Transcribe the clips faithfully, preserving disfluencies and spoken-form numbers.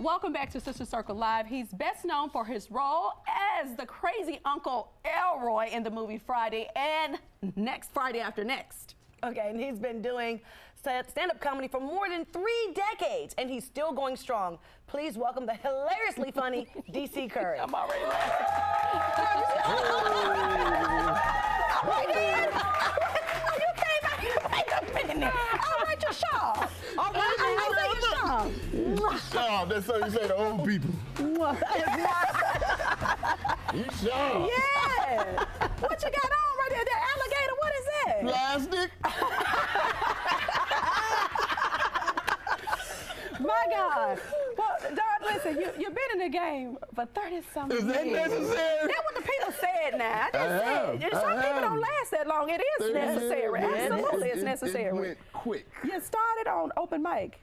Welcome back to Sister Circle Live. He's best known for his role as the crazy Uncle Elroy in the movie Friday and next Friday After Next. Okay, and he's been doing stand-up comedy for more than three decades, and he's still going strong. Please welcome the hilariously funny D C Curry. I'm already laughing. I'll write your shawl. I'll write your shawl. Shawl, that's how you say to old people. You shawl. Yeah. What you got on right there? That alligator, what is that? Plastic. My God. Well, Don, listen, you, you've been in the game for thirty-something years. Is that necessary? That's what the people said now. I just I said, have, some I people have. don't last that long. It is necessary. Years. Absolutely, it, it's necessary. It went quick. You started on open mic.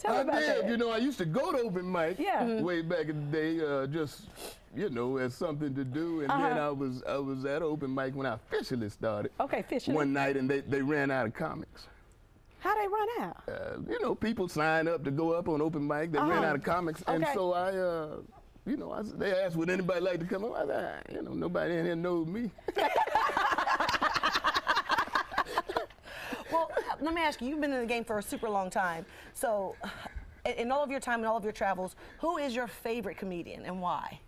Tell I me about did. that. You know, I used to go to open mic yeah. mm-hmm. way back in the day, uh, just, you know, as something to do. And uh-huh. then I was, I was at open mic when I officially started. Okay, officially. One night, and they, they ran out of comics. How they run out? Uh, you know, people sign up to go up on open mic. They uh-huh. ran out of comics, okay. and so I, uh, you know, I, they asked would anybody like to come up. I said, ah, you know, nobody in here knows me. Well, let me ask you. You've been in the game for a super long time. So, in, in all of your time and all of your travels, who is your favorite comedian and why?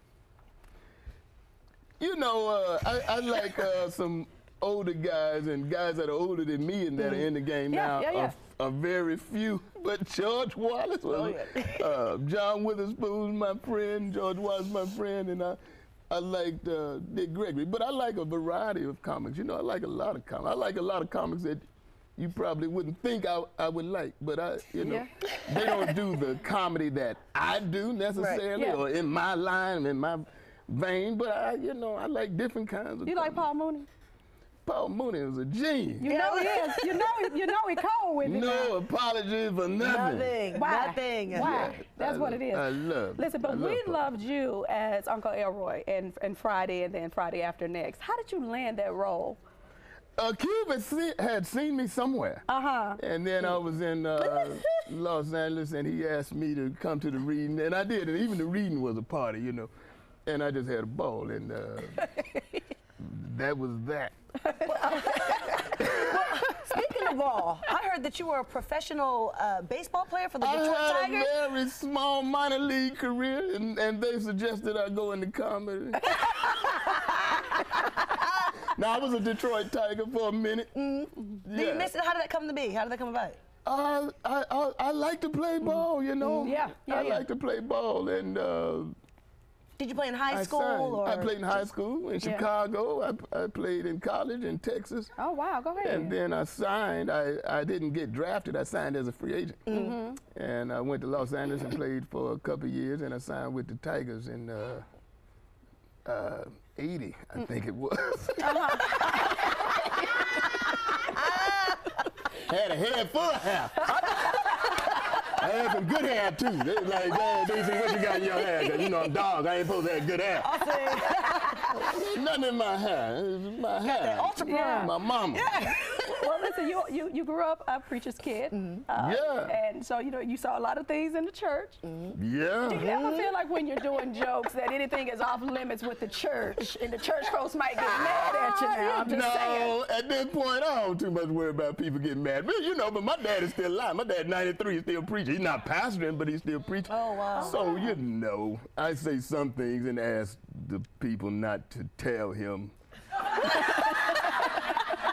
You know, uh, I, I like uh, some. older guys and guys that are older than me and that mm. are in the game yeah, now yeah, yeah. Are, are very few. But George Wallace was, uh, John Witherspoon, my friend. George Wallace, my friend, and I, I liked uh, Dick Gregory. But I like a variety of comics. You know, I like a lot of comics. I like a lot of comics that you probably wouldn't think I, I would like. But I, you know, yeah. they don't do the comedy that I do necessarily, right. yeah. or in my line, in my vein. But I, you know, I like different kinds of. You comedy. Like Paul Mooney? Paul Mooney was a genius. You know he is. You know he, you know he cold with me. No apologies for nothing. Nothing. Why? Nothing. Why? Yeah, That's I what love, it is. I love. Listen, but love we Paul. loved you as Uncle Elroy and and Friday and then Friday After Next. How did you land that role? Uh, Cuba see, had seen me somewhere. Uh huh. And then I was in uh, Los Angeles, and he asked me to come to the reading, and I did. And even the reading was a party, you know. And I just had a ball, and uh, that was that. Well, speaking of all, I heard that you were a professional uh, baseball player for the Detroit Tigers. I had Tigers. a very small minor league career, and, and they suggested I go into comedy. Now, I was a Detroit Tiger for a minute. Mm-hmm. yeah. Did you miss it? How did that come to be? How did that come about? Uh, I, I, I like to play ball, you know. Mm-hmm. Yeah, yeah, I yeah. like to play ball, and... Uh, Did you play in high school? I, or I played in high school in yeah. Chicago. I, I played in college in Texas. Oh, wow. Go ahead. And then I signed. I, I didn't get drafted. I signed as a free agent. Mm-hmm. And I went to Los Angeles and played for a couple of years, and I signed with the Tigers in uh, uh, eighty, I mm. think it was. Uh-huh. Had a head full of hair. I had some good hair, too. They was like, man, they said, what you got in your hair? I said, you know, I'm dog. I ain't supposed to have good hair. I said, nothing in my hair. My hair. Ultra yeah. My mama. Yeah. Well, listen, you, you you grew up a preacher's kid. Mm-hmm. uh, yeah. And so, you know, you saw a lot of things in the church. Mm-hmm. Yeah. Do you ever feel like when you're doing jokes that anything is off limits with the church, and the church folks might get mad at you now? I'm just no, saying. At this point, I don't too much worry about people getting mad. But, you know, but my dad is still alive. My dad, ninety-three, is still preaching. He's not pastoring, but he's still preaching. Oh, wow. So, you know, I say some things and ask the people not to tell him.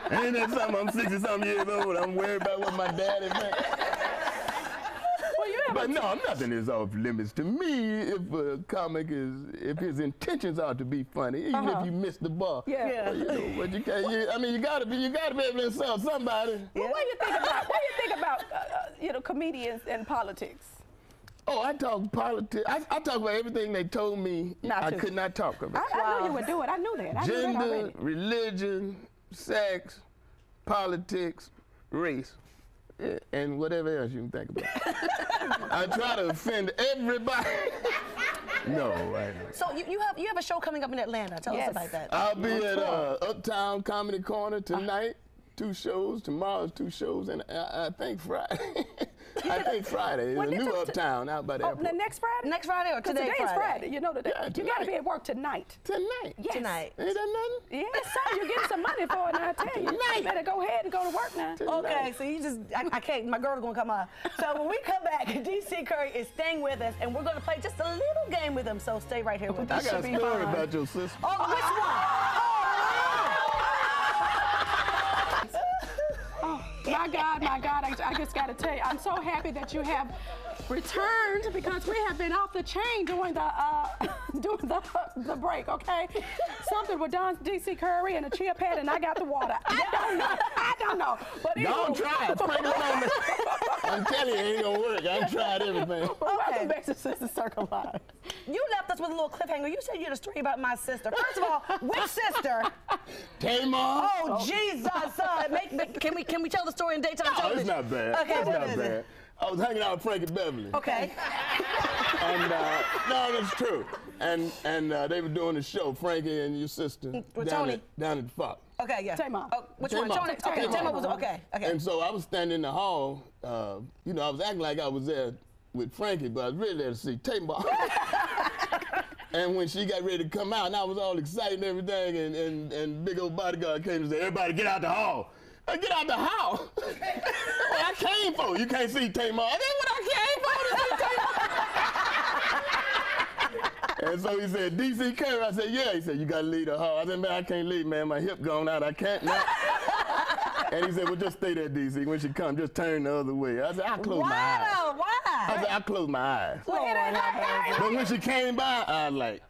Ain't that something? I'm sixty-something years old. I'm worried about what my daddy meant. Well, you but no, nothing is off limits to me. If a comic is, if his intentions are to be funny, even uh-huh. if you miss the bar. Yeah. yeah. Well, you know, but you can't. You, I mean, you gotta be, you gotta be able to insult somebody. Well, yeah. what do you think about? What do you think about? Uh, you know, comedians and politics. Oh, I talk politics. I, I talk about everything they told me not I to. could not talk about. I, wow. I knew you would do it. I knew that. I Gender, knew that already. religion. Sex, politics, race, and whatever else you can think about. I try to offend everybody. No, I don't. So you, you have you have a show coming up in Atlanta. Tell yes. us about that. I'll be at uh, Uptown Comedy Corner tonight. Uh, two shows. Tomorrow's two shows, and I, I think Friday. I think Friday is a new Uptown out by the oh, airport. The next Friday? Next Friday or today? Today Friday. is Friday. You know today. Yeah, you got to be at work tonight. Tonight? Yes. Tonight. Ain't that nothing? Yes, sir. You're getting some money for it, and I tell you. Tonight. You better go ahead and go to work now. Tonight. Okay, so you just, I, I can't, my girl's going to come on. So when we come back, D C Curry is staying with us, and we're going to play just a little game with him, so stay right here with us. I got a story about your sister. Oh, which one? Oh. My God, my God, I, I just got to tell you, I'm so happy that you have returned because we have been off the chain during the uh, during the, the break, okay? Something with Don D C Curry and a chia pet and I got the water. I don't know. I don't know. But don't try it. Pray on me. I'm telling you, it ain't going to work. I've tried everything. Well, okay. Welcome back to Sister Circle Live. You left us with a little cliffhanger. You said you had a story about my sister. First of all, which sister? Taymor. Oh, oh, Jesus. Uh, make, make, can, we, can we tell the story in daytime television? No, it's not bad. Okay, it's not bad. It? I was hanging out with Frankie Beverly. Okay. and, uh, no, that's true. And, and uh, they were doing a show, Frankie and your sister. With down Tony. At, down at Fox. Okay, yeah. Taymor. Oh, which Taymor. one? Tony. Okay, Taymor was, okay, okay. And so I was standing in the hall. Uh, you know, I was acting like I was there with Frankie, but I was really there to see Taymor. And when she got ready to come out, and I was all excited and everything, and, and, and big old bodyguard came and said, everybody get out the hall. I get out the house. What I came for. You can't see Taymor. I did what I came for to see Taymor. And so he said, D C Curry. I said, yeah. He said, you got to leave the hall. I said, man, I can't leave, man. My hip gone out. I can't now. And he said, well, just stay there, D C. When she comes, just turn the other way. I said, I closed wow, my eyes. Why? I said, I closed my eyes. Well, it ain't like that. But when she came by, I was like,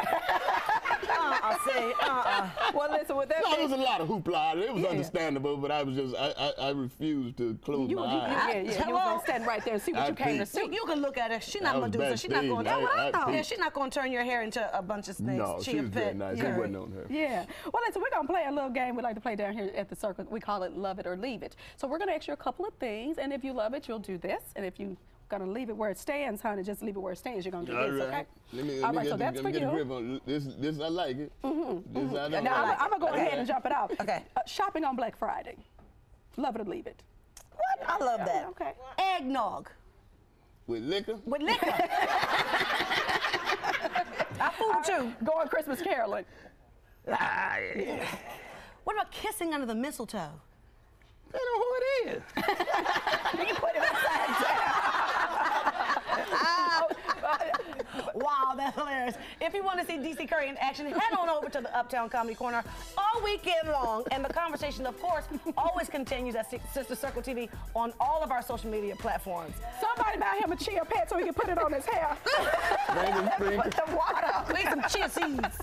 uh-uh, see, uh-uh. Well, listen, with that No, it was a lot of hoopla. It was yeah. understandable, but I was just, I, I, I refused to close you, my you, eyes. Yeah, yeah, you were going to stand right there and see what I you came to see. You, you can look at her. She's not Medusa. She's not going to yeah, she's not going to turn your hair into a bunch of snakes. No, she was very nice. Yeah. It wasn't on her. Yeah. Well, listen, we're going to play a little game we like to play down here at the circle. We call it Love It or Leave It. So we're going to ask you a couple of things, and if you love it, you'll do this, and if you gonna leave it where it stands, honey. Just leave it where it stands. You're gonna do all this, right. okay? Let me, let all right, so that's for you. This, this I like it. Mm-hmm. This mm-hmm. I don't now like I'm, it. I'm gonna go ahead and jump it out. Okay. Uh, shopping on Black Friday. Love it or leave it. What? I love that. Okay. Eggnog. With liquor. With liquor. I fooled right. you. Going Christmas caroling. Ah, yeah. What about kissing under the mistletoe? I don't know who it is. You put it uh, wow, that's hilarious. If you want to see D C Curry in action, head on over to the Uptown Comedy Corner all weekend long. And the conversation, of course, always continues at Sister Circle T V on all of our social media platforms. Somebody buy him a chia pet so he can put it on his hair. Put some water. Need some chia seeds.